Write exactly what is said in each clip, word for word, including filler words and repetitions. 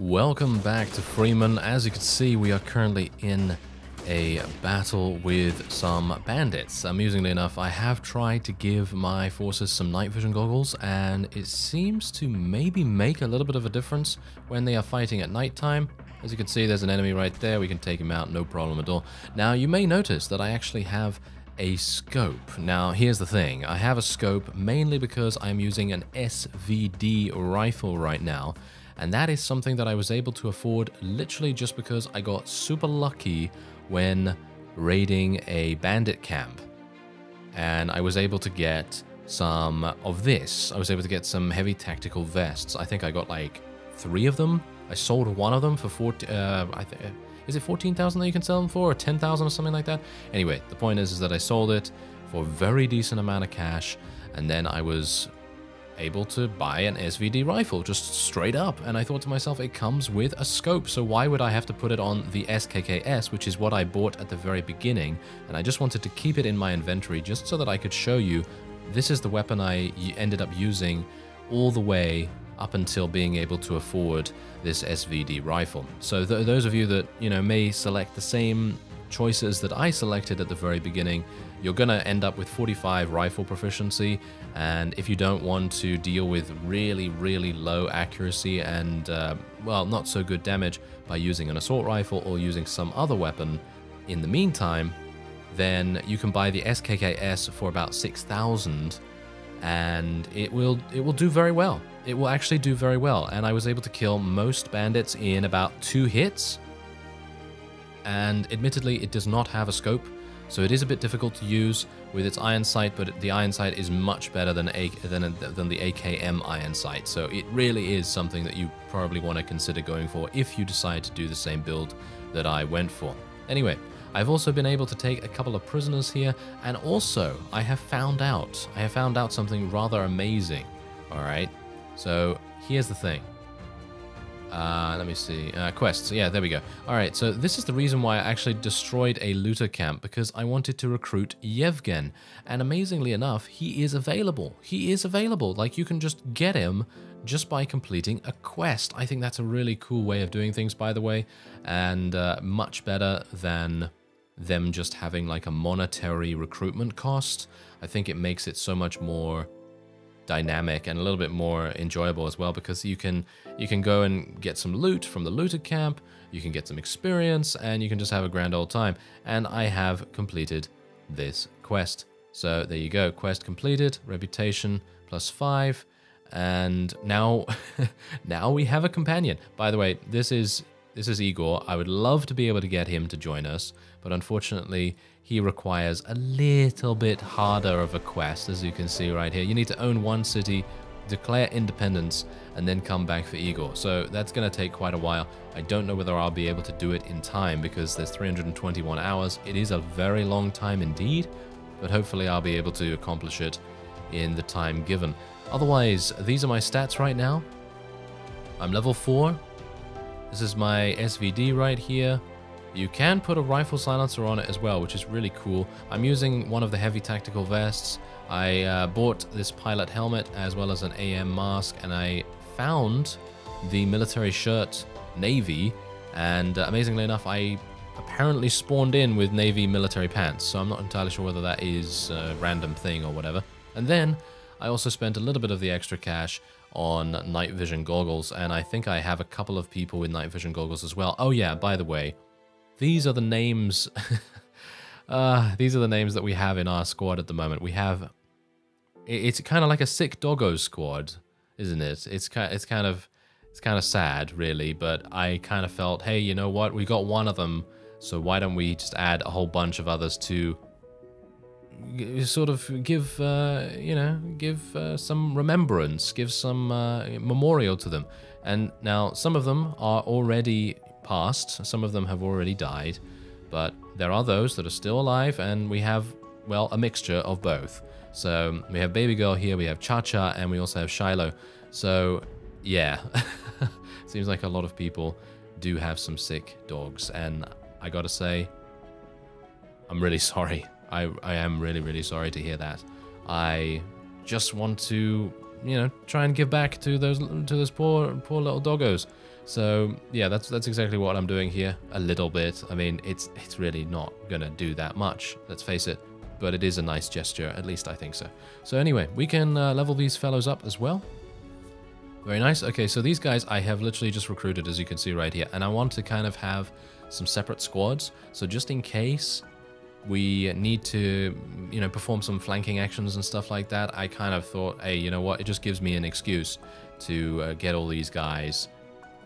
Welcome back to Freeman. As you can see, we are currently in a battle with some bandits. Amusingly enough, I have tried to give my forces some night vision goggles, and it seems to maybe make a little bit of a difference when they are fighting at nighttime. As you can see, there's an enemy right there. We can take him out, no problem at all. Now, you may notice that I actually have a scope. Now, here's the thing. I have a scope mainly because I'm using an S V D rifle right now, and that is something that I was able to afford literally just because I got super lucky when raiding a bandit camp, and I was able to get some of this. I was able to get some heavy tactical vests. I think I got like three of them. I sold one of them for forty. Uh, I think is it fourteen thousand that you can sell them for, or ten thousand, or something like that. Anyway, the point is, is that I sold it for a very decent amount of cash, and then I was able to buy an S V D rifle just straight up, and I thought to myself, it comes with a scope, so why would I have to put it on the S K S, which is what I bought at the very beginning? And I just wanted to keep it in my inventory just so that I could show you, this is the weapon I ended up using all the way up until being able to afford this S V D rifle. So th those of you that, you know, may select the same choices that I selected at the very beginning, you're gonna end up with forty-five rifle proficiency, and if you don't want to deal with really, really low accuracy and, uh, well, not so good damage by using an assault rifle or using some other weapon in the meantime, then you can buy the S K K S for about six thousand, and it will, it will do very well. It will actually do very well, and I was able to kill most bandits in about two hits. And admittedly, it does not have a scope, so it is a bit difficult to use with its iron sight, but the iron sight is much better than a, than, than the A K M iron sight, so it really is something that you probably want to consider going for if you decide to do the same build that I went for. Anyway, I've also been able to take a couple of prisoners here, and also I have found out, I have found out something rather amazing, alright? So here's the thing. Uh, let me see, uh, quests, yeah, there we go. Alright, so this is the reason why I actually destroyed a looter camp, because I wanted to recruit Yevgen, and amazingly enough, he is available. He is available, like you can just get him just by completing a quest. I think that's a really cool way of doing things, by the way, and uh, much better than them just having like a monetary recruitment cost. I think it makes it so much more dynamic and a little bit more enjoyable as well, because you can you can go and get some loot from the looted camp, you can get some experience, and you can just have a grand old time. And I have completed this quest, so there you go, quest completed, reputation plus five, and now now we have a companion. By the way, this is this is Igor. I would love to be able to get him to join us, but unfortunately he requires a little bit harder of a quest, as you can see right here. You need to own one city, declare independence, and then come back for Igor. So that's going to take quite a while. I don't know whether I'll be able to do it in time, because there's three hundred twenty-one hours. It is a very long time indeed, but hopefully I'll be able to accomplish it in the time given. Otherwise, these are my stats right now. I'm level four. This is my S V D right here. You can put a rifle silencer on it as well, which is really cool. I'm using one of the heavy tactical vests. I uh, bought this pilot helmet as well as an A M mask, and I found the military shirt navy, and uh, amazingly enough, I apparently spawned in with navy military pants, so I'm not entirely sure whether that is a random thing or whatever. And then I also spent a little bit of the extra cash on night vision goggles, and I think I have a couple of people with night vision goggles as well. Oh yeah, by the way, these are the names uh, these are the names that we have in our squad at the moment. We have, it's kind of like a sick doggo squad, isn't it? It's kind it's kind of it's kind of sad really, but I kind of felt, hey, you know what, we got one of them, so why don't we just add a whole bunch of others to sort of give, uh, you know, give uh, some remembrance, give some uh, memorial to them. And now some of them are already passed, some of them have already died, but there are those that are still alive, and we have, well, a mixture of both. So we have Baby Girl here, we have Cha-Cha, and we also have Shiloh. So yeah, seems like a lot of people do have some sick dogs, and I gotta say, I'm really sorry. I, I am really, really sorry to hear that. I just want to, you know, try and give back to those to those poor, poor little doggos. So yeah, that's that's exactly what I'm doing here a little bit. I mean, it's it's really not gonna do that much, let's face it, but it is a nice gesture, at least I think so. So anyway, we can uh, level these fellows up as well. Very nice. Okay, so these guys I have literally just recruited, as you can see right here, and I want to kind of have some separate squads, so just in case we need to, you know, perform some flanking actions and stuff like that. I kind of thought, hey, you know what, it just gives me an excuse to uh, get all these guys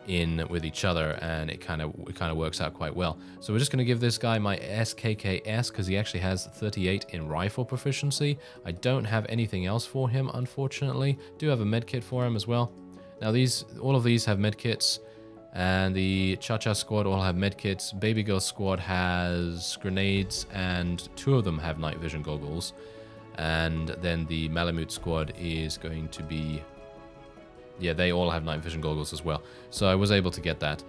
in with each other, and it kind of it kind of works out quite well. So we're just going to give this guy my S K K S because he actually has thirty-eight in rifle proficiency. I don't have anything else for him, unfortunately. Do have a medkit for him as well. Now these, all of these have medkits, and the Cha-Cha squad all have medkits. Baby Girl squad has grenades, and two of them have night vision goggles. And then the Malamute squad is going to be... yeah, they all have night vision goggles as well. So I was able to get that.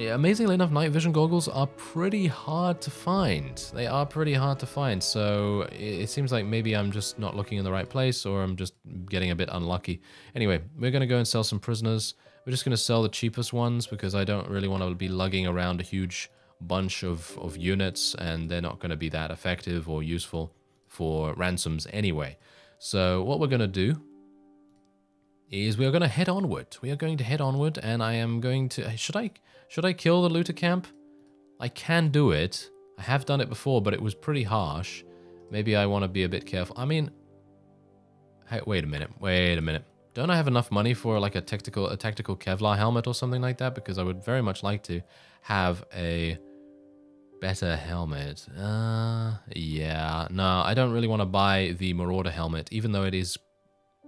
Amazingly enough, night vision goggles are pretty hard to find. They are pretty hard to find. So it seems like maybe I'm just not looking in the right place, or I'm just getting a bit unlucky. Anyway, we're going to go and sell some prisoners. We're just going to sell the cheapest ones because I don't really want to be lugging around a huge bunch of, of units, and they're not going to be that effective or useful for ransoms anyway. So what we're going to do is we are going to head onward. We are going to head onward, and I am going to... Should I should I kill the looter camp? I can do it. I have done it before, but it was pretty harsh. Maybe I want to be a bit careful. I mean... Hey, wait a minute. Wait a minute. Don't I have enough money for like a tactical, a tactical Kevlar helmet or something like that? Because I would very much like to have a better helmet. Uh, yeah. No, I don't really want to buy the Marauder helmet, even though it is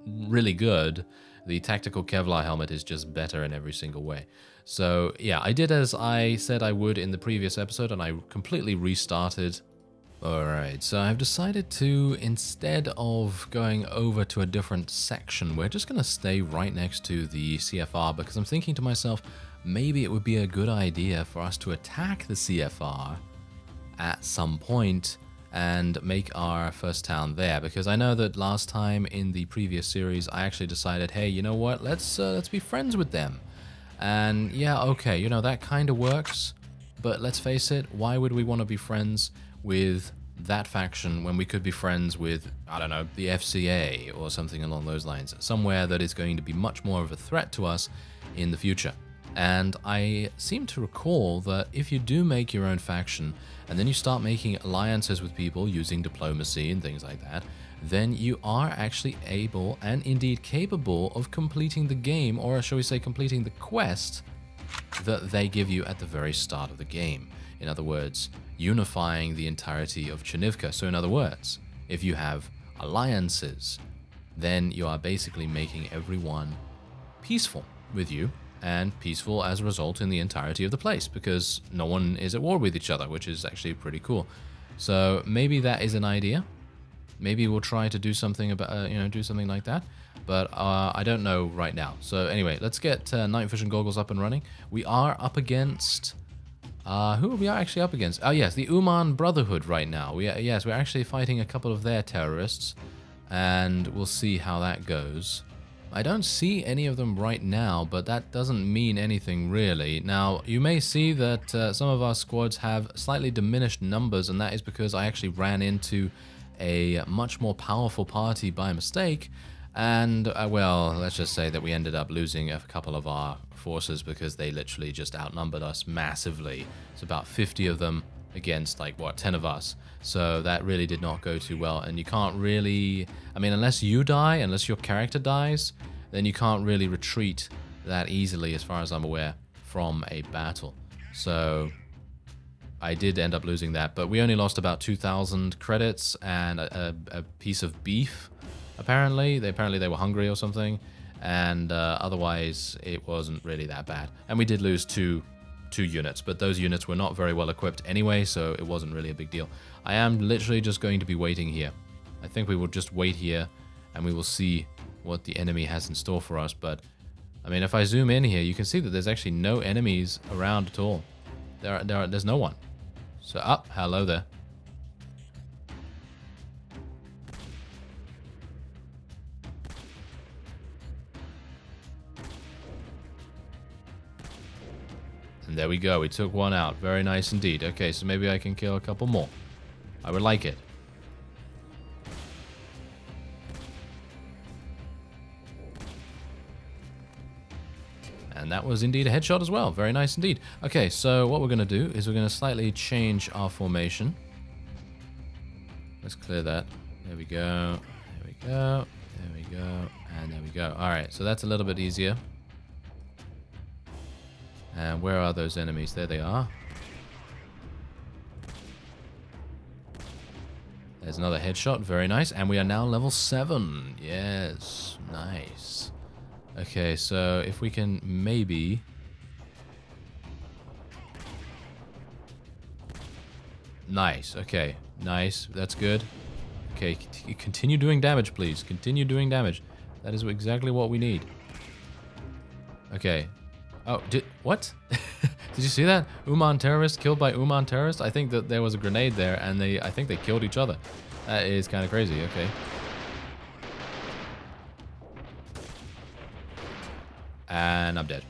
really good. The tactical Kevlar helmet is just better in every single way. So yeah, I did as I said I would in the previous episode, and I completely restarted. Alright, so I've decided to, instead of going over to a different section, we're just going to stay right next to the C F R, because I'm thinking to myself, maybe it would be a good idea for us to attack the C F R at some point and make our first town there, because I know that last time in the previous series I actually decided, hey, you know what, let's uh, let's be friends with them, and yeah, okay, you know, that kind of works, but let's face it, why would we want to be friends with that faction when we could be friends with, I don't know, the F C A or something along those lines, somewhere that is going to be much more of a threat to us in the future. And I seem to recall that if you do make your own faction, and then you start making alliances with people using diplomacy and things like that, then you are actually able and indeed capable of completing the game, or shall we say completing the quest that they give you at the very start of the game. In other words, unifying the entirety of Chernivka. So in other words, if you have alliances, then you are basically making everyone peaceful with you, and peaceful as a result in the entirety of the place, because no one is at war with each other, which is actually pretty cool. So maybe that is an idea. Maybe we'll try to do something about, uh, you know, do something like that, but uh, I don't know right now. So anyway, let's get uh, night vision goggles up and running. We are up against, uh, who are we actually up against? Oh yes, the Uman Brotherhood right now. We are, yes, we're actually fighting a couple of their terrorists, and we'll see how that goes. I don't see any of them right now, but that doesn't mean anything really. Now, you may see that uh, some of our squads have slightly diminished numbers, and that is because I actually ran into a much more powerful party by mistake, and, uh, well, let's just say that we ended up losing a couple of our forces because they literally just outnumbered us massively. It's about fifty of them against, like, what, ten of us. So that really did not go too well, and you can't really, I mean, unless you die, unless your character dies, then you can't really retreat that easily, as far as I'm aware, from a battle. So I did end up losing that, but we only lost about two thousand credits and a, a, a piece of beef, apparently. They, apparently they were hungry or something, and uh, otherwise it wasn't really that bad. And we did lose two two units, but those units were not very well equipped anyway, so it wasn't really a big deal. I am literally just going to be waiting here. I think we will just wait here, and we will see what the enemy has in store for us. But I mean, if I zoom in here, you can see that there's actually no enemies around at all. There are, there are, there's no one. So up, oh, hello there. And there we go. We took one out. Very nice indeed. Okay, so maybe I can kill a couple more. I would like it. And that was indeed a headshot as well. Very nice indeed. Okay, so what we're going to do is we're going to slightly change our formation. Let's clear that. There we go. There we go. There we go. And there we go. All right, so that's a little bit easier. And where are those enemies? There they are. There's another headshot. Very nice. And we are now level seven. Yes. Nice. Okay, so if we can maybe... Nice. Okay. Nice. That's good. Okay, continue doing damage, please. Continue doing damage. That is exactly what we need. Okay. Oh, did... What? Did you see that? Uman terrorist killed by Uman terrorist? I think that there was a grenade there, and they... I think they killed each other. That is kind of crazy. Okay. And I'm dead.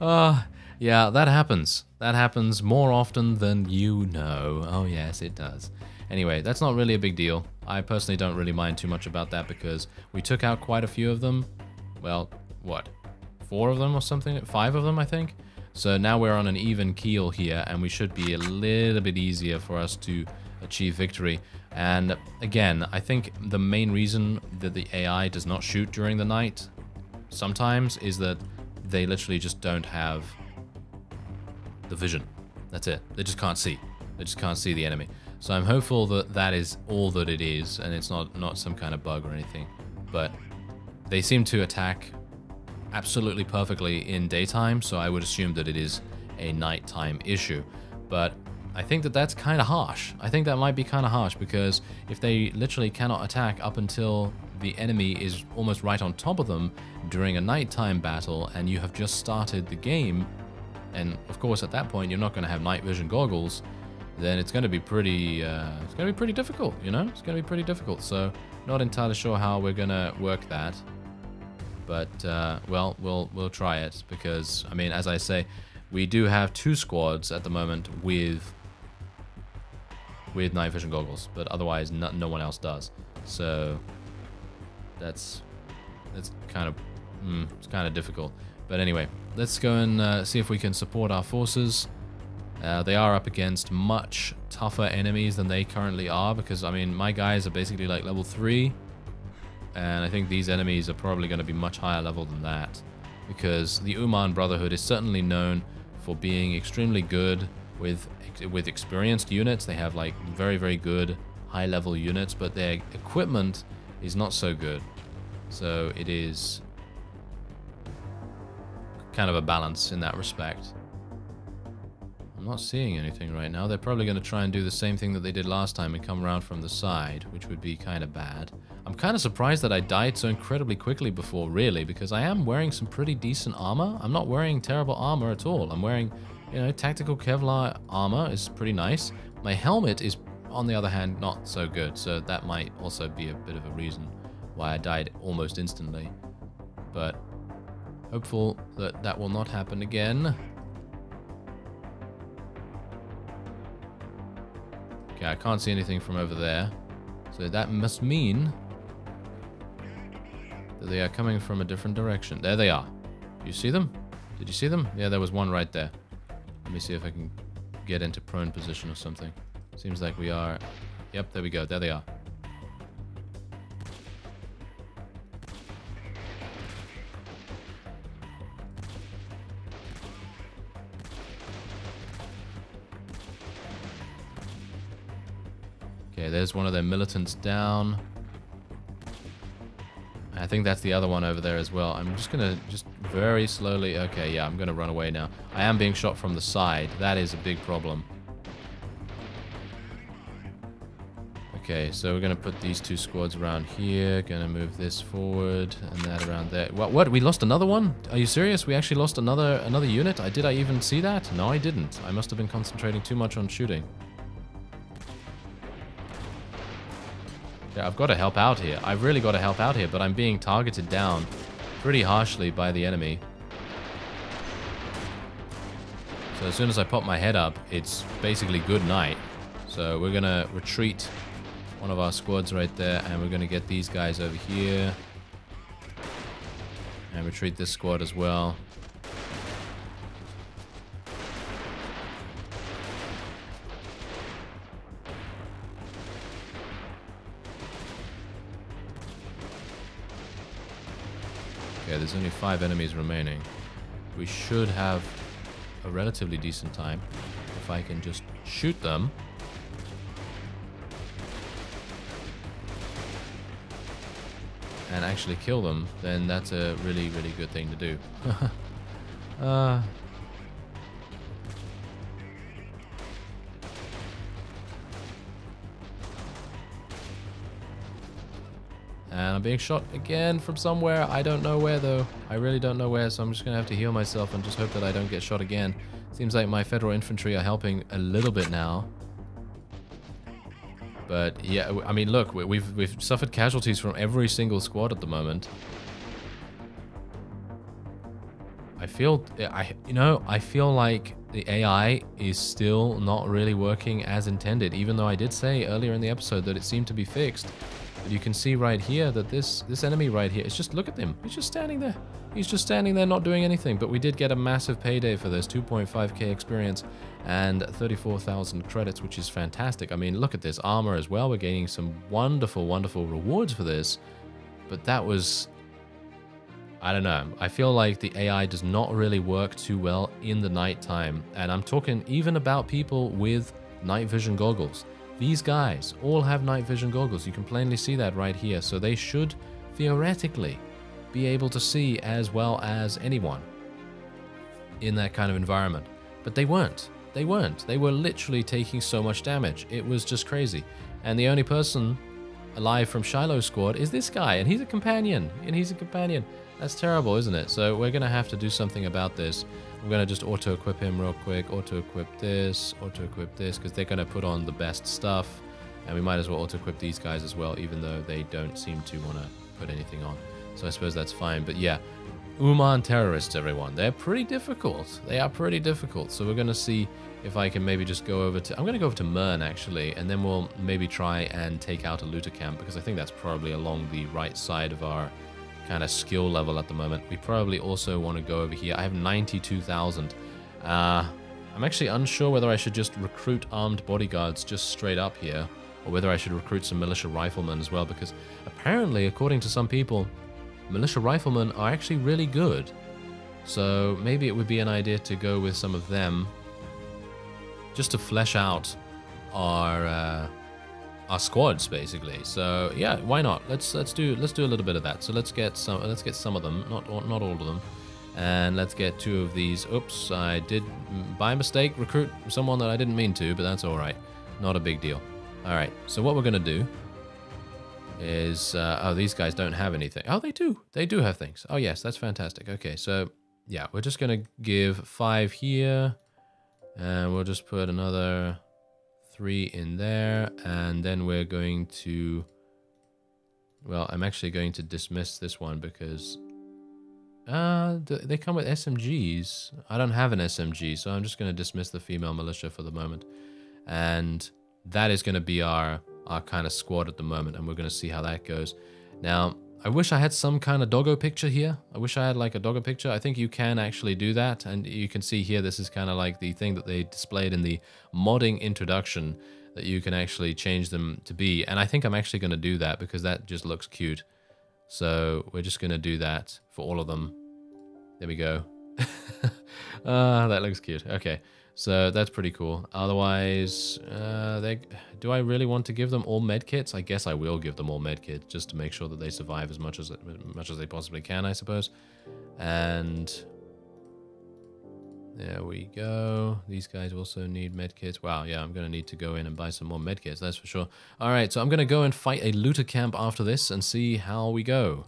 uh, yeah, that happens. That happens more often than you know. Oh yes, it does. Anyway, that's not really a big deal. I personally don't really mind too much about that because we took out quite a few of them. Well, what? Four of them or something? Five of them, I think. So now we're on an even keel here, and we should be a little bit easier for us to achieve victory. And again, I think the main reason that the A I does not shoot during the night sometimes is that they literally just don't have the vision. That's it. They just can't see. They just can't see the enemy. So I'm hopeful that that is all that it is, and it's not, not some kind of bug or anything. But they seem to attack absolutely perfectly in daytime, so I would assume that it is a nighttime issue. But I think that that's kind of harsh. I think that might be kind of harsh, because if they literally cannot attack up until the enemy is almost right on top of them during a nighttime battle, and you have just started the game, and of course at that point you're not going to have night vision goggles, then it's going to be pretty uh, it's going to be pretty difficult, you know? It's going to be pretty difficult. So not entirely sure how we're going to work that, but uh, well, we'll we'll try it, because I mean, as I say, we do have two squads at the moment with with night vision goggles, but otherwise no, no one else does. So that's that's kind of mm, it's kind of difficult. But anyway, let's go and uh, see if we can support our forces. Uh, they are up against much tougher enemies than they currently are, because I mean, my guys are basically like level three, and I think these enemies are probably going to be much higher level than that, because the Uman Brotherhood is certainly known for being extremely good with with experienced units. They have like very very good high level units, but their equipment is not so good. So it is kind of a balance in that respect. I'm not seeing anything right now. They're probably going to try and do the same thing that they did last time and come around from the side, which would be kind of bad. I'm kind of surprised that I died so incredibly quickly before, really, because I am wearing some pretty decent armor. I'm not wearing terrible armor at all. I'm wearing, you know, tactical Kevlar armor is pretty nice. My helmet is, on the other hand, not so good, so that might also be a bit of a reason why I died almost instantly. But hopeful that that will not happen again. Okay, I can't see anything from over there, so that must mean that they are coming from a different direction. There they are. You see them? Did you see them? Yeah, there was one right there. Let me see if I can get into prone position or something. Seems like we are. Yep, there we go. There they are. Okay, there's one of their militants down. I think that's the other one over there as well. I'm just gonna just very slowly. Okay, yeah, I'm gonna run away now. I am being shot from the side. That is a big problem. Okay, so we're going to put these two squads around here, going to move this forward and that around there. What, what? We lost another one? Are you serious? We actually lost another another unit? I, did I even see that? No, I didn't. I must have been concentrating too much on shooting. Yeah, I've got to help out here. I've really got to help out here, but I'm being targeted down pretty harshly by the enemy. So as soon as I pop my head up, it's basically good night. So we're going to retreat one of our squads right there, and we're going to get these guys over here. And retreat this squad as well. Okay, there's only five enemies remaining. We should have a relatively decent time if I can just shoot them. And actually kill them, then that's a really, really good thing to do. uh. And I'm being shot again from somewhere. I don't know where though. I really don't know where, so I'm just gonna have to heal myself and just hope that I don't get shot again. Seems like my federal infantry are helping a little bit now. But yeah, I mean, look, we've we've suffered casualties from every single squad at the moment. I feel, I you know, I feel like the A I is still not really working as intended, even though I did say earlier in the episode that it seemed to be fixed. But you can see right here that this this enemy right here, it's just, look at him, he's just standing there, he's just standing there not doing anything. But we did get a massive payday for this, two point five K experience and thirty-four thousand credits, which is fantastic. I mean, look at this armor as well. We're gaining some wonderful, wonderful rewards for this. But that was, I don't know. I feel like the A I does not really work too well in the nighttime. And I'm talking even about people with night vision goggles. These guys all have night vision goggles. You can plainly see that right here. So they should theoretically be able to see as well as anyone in that kind of environment. But they weren't. They weren't. They were literally taking so much damage. It was just crazy. And the only person alive from Shiloh's squad is this guy. And he's a companion. And he's a companion. That's terrible, isn't it? So we're going to have to do something about this. I'm going to just auto-equip him real quick. Auto-equip this. Auto-equip this. Because they're going to put on the best stuff. And we might as well auto-equip these guys as well. Even though they don't seem to want to put anything on. So I suppose that's fine. But yeah. Uman terrorists, everyone. They're pretty difficult. They are pretty difficult. So we're going to see if I can maybe just go over to... I'm going to go over to Mern, actually, and then we'll maybe try and take out a looter camp, because I think that's probably along the right side of our kind of skill level at the moment. We probably also want to go over here. I have ninety-two thousand. Uh, I'm actually unsure whether I should just recruit armed bodyguards just straight up here, or whether I should recruit some militia riflemen as well, because apparently, according to some people, militia riflemen are actually really good. So maybe it would be an idea to go with some of them just to flesh out our uh, our squads, basically. So yeah, why not? Let's let's do let's do a little bit of that. So let's get some let's get some of them, not not all of them, and let's get two of these. Oops, I did by mistake recruit someone that I didn't mean to, but that's all right. Not a big deal. All right. So what we're gonna do is uh, oh, these guys don't have anything. Oh, they do. They do have things. Oh yes, that's fantastic. Okay, so yeah, we're just gonna give five here, and we'll just put another three in there, and then we're going to, well, I'm actually going to dismiss this one because uh they come with S M Gs. I don't have an S M G, so I'm just going to dismiss the female militia for the moment, and that is going to be our our kind of squad at the moment, and we're going to see how that goes. Now, I wish I had some kind of doggo picture here. I wish I had like a doggo picture. I think you can actually do that, and you can see here this is kind of like the thing that they displayed in the modding introduction that you can actually change them to be, and I think I'm actually going to do that because that just looks cute. So we're just going to do that for all of them. There we go. Ah, uh, that looks cute. Okay. So that's pretty cool. Otherwise, uh, they, do I really want to give them all medkits? I guess I will give them all medkits just to make sure that they survive as much as, as much as they possibly can, I suppose. And there we go. These guys also need medkits. Wow, yeah, I'm going to need to go in and buy some more medkits, that's for sure. All right, so I'm going to go and fight a looter camp after this and see how we go.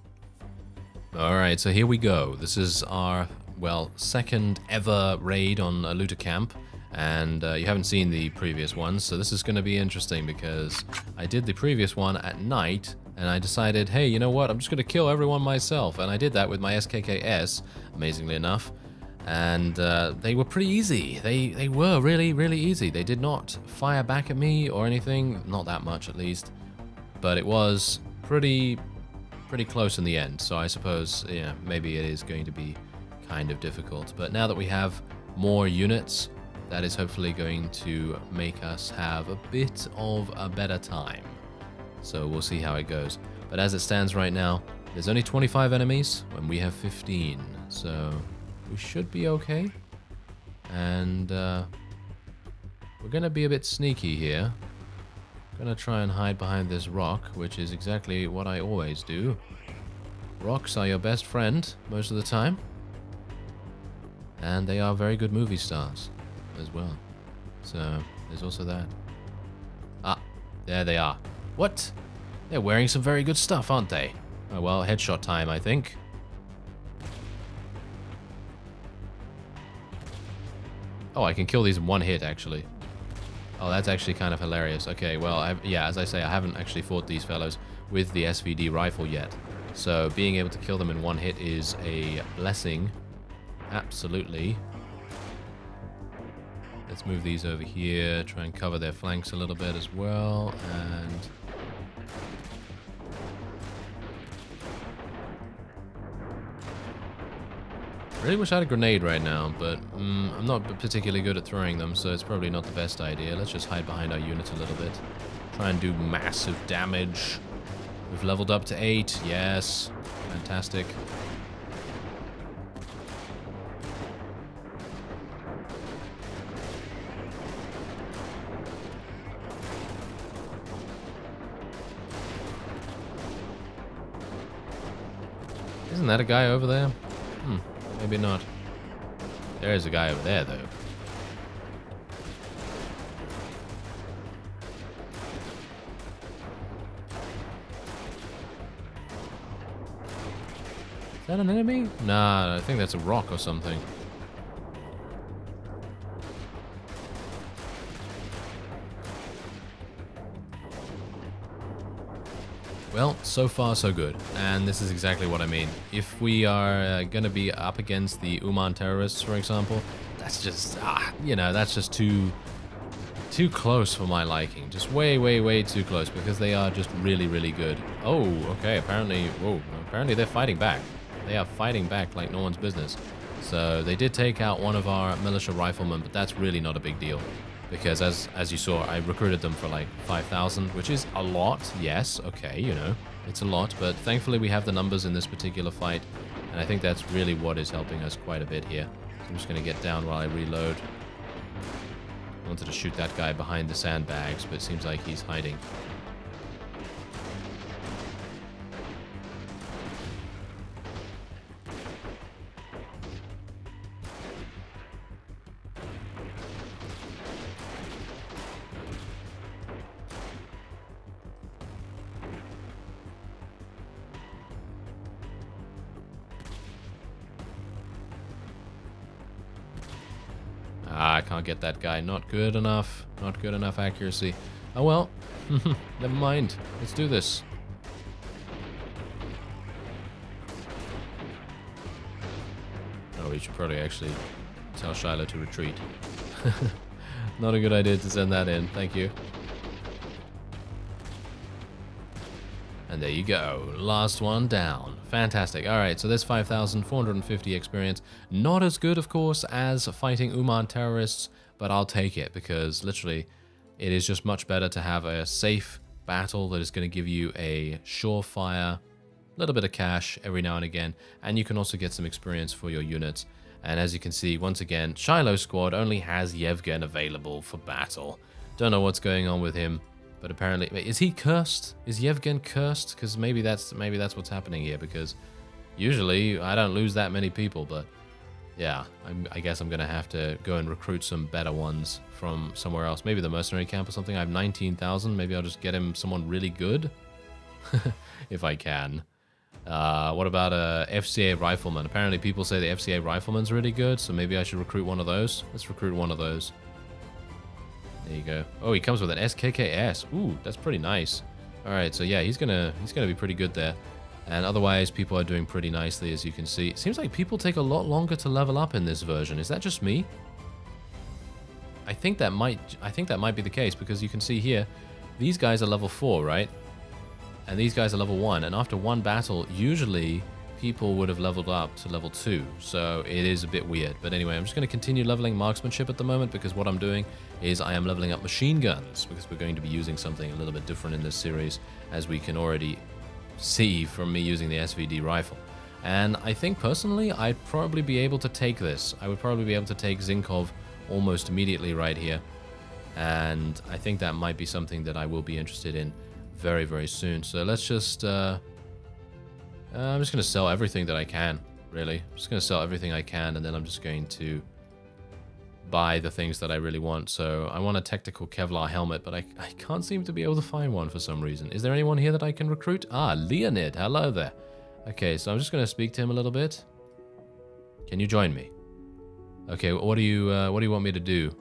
All right, so here we go. This is our... well, second ever raid on a looter camp, and uh, you haven't seen the previous ones, so this is going to be interesting because I did the previous one at night, and I decided, hey, you know what, I'm just going to kill everyone myself, and I did that with my S K K S, amazingly enough, and uh, they were pretty easy. They they were really, really easy. They did not fire back at me or anything, not that much at least, but it was pretty, pretty close in the end. So I suppose, yeah, maybe it is going to be kind of difficult. But now that we have more units, that is hopefully going to make us have a bit of a better time. So we'll see how it goes. But as it stands right now, there's only twenty-five enemies when we have fifteen. So we should be okay. And uh, we're going to be a bit sneaky here. I'm going to try and hide behind this rock, which is exactly what I always do. Rocks are your best friend most of the time. And they are very good movie stars as well. So there's also that. Ah, there they are. What? They're wearing some very good stuff, aren't they? Oh well, headshot time, I think. Oh, I can kill these in one hit, actually. Oh, that's actually kind of hilarious. Okay, well, I've, yeah, as I say, I haven't actually fought these fellows with the S V D rifle yet. So being able to kill them in one hit is a blessing. Absolutely. Let's move these over here, try and cover their flanks a little bit as well, and I really wish I had a grenade right now, but um, I'm not particularly good at throwing them, so it's probably not the best idea. Let's just hide behind our units a little bit. Try and do massive damage. We've leveled up to eight. Yes. Fantastic. Isn't that a guy over there? Hmm, maybe not. There is a guy over there, though. Is that an enemy? Nah, I think that's a rock or something. Well, so far so good, and this is exactly what I mean. If we are uh, going to be up against the Uman terrorists, for example, that's just, ah, you know, that's just too, too close for my liking. Just way, way, way too close, because they are just really, really good. Oh, okay, apparently, whoa, apparently they're fighting back. They are fighting back like no one's business. So they did take out one of our militia riflemen, but that's really not a big deal. Because as as you saw, I recruited them for like five thousand, which is a lot. Yes, okay, you know, it's a lot. But thankfully, we have the numbers in this particular fight. And I think that's really what is helping us quite a bit here. So I'm just going to get down while I reload. I wanted to shoot that guy behind the sandbags, but it seems like he's hiding. Ah, I can't get that guy. Not good enough. Not good enough accuracy. Oh well. Never mind. Let's do this. Oh, we should probably actually tell Shiloh to retreat. Not a good idea to send that in. Thank you. And there you go. Last one down. Fantastic. All right, so there's five thousand four hundred fifty experience. Not as good, of course, as fighting Uman terrorists, but I'll take it because literally it is just much better to have a safe battle that is going to give you a surefire, little bit of cash every now and again, and you can also get some experience for your units. And as you can see, once again, Shiloh's squad only has Yevgen available for battle. Don't know what's going on with him. But apparently, is he cursed? Is Yevgen cursed? Because maybe that's maybe that's what's happening here. Because usually I don't lose that many people, but yeah, I'm, I guess I'm gonna have to go and recruit some better ones from somewhere else. Maybe the mercenary camp or something. I have nineteen thousand. Maybe I'll just get him someone really good, if I can. Uh, what about a F C A rifleman? Apparently, people say the F C A rifleman's really good, so maybe I should recruit one of those. Let's recruit one of those. There you go. Oh, he comes with an S K S. Ooh, that's pretty nice. All right, so yeah, he's gonna he's gonna be pretty good there. And otherwise, people are doing pretty nicely, as you can see. It seems like people take a lot longer to level up in this version. Is that just me? I think that might, I think that might be the case, because you can see here, these guys are level four, right? And these guys are level one. And after one battle, usually people would have leveled up to level two. So it is a bit weird. But anyway, I'm just going to continue leveling marksmanship at the moment, because what I'm doing is I am leveling up machine guns, because we're going to be using something a little bit different in this series, as we can already see from me using the S V D rifle. And I think personally, I'd probably be able to take this. I would probably be able to take Zinkov almost immediately right here. And I think that might be something that I will be interested in very, very soon. So let's just... Uh, uh, I'm just going to sell everything that I can, really. I'm just going to sell everything I can, and then I'm just going to buy the things that I really want. So I want a tactical Kevlar helmet, but I, I can't seem to be able to find one for some reason. Is there anyone here that I can recruit? Ah, Leonid, hello there. Okay, so I'm just going to speak to him a little bit. Can you join me? Okay, what do you, uh, what do you want me to do?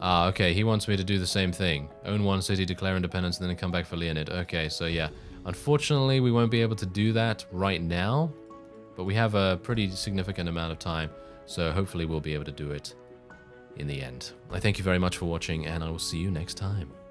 Ah, okay, he wants me to do the same thing. Own one city, declare independence, and then come back for Leonid. Okay, so yeah. Unfortunately, we won't be able to do that right now, but we have a pretty significant amount of time, so hopefully we'll be able to do it in the end. I thank you very much for watching, and I will see you next time.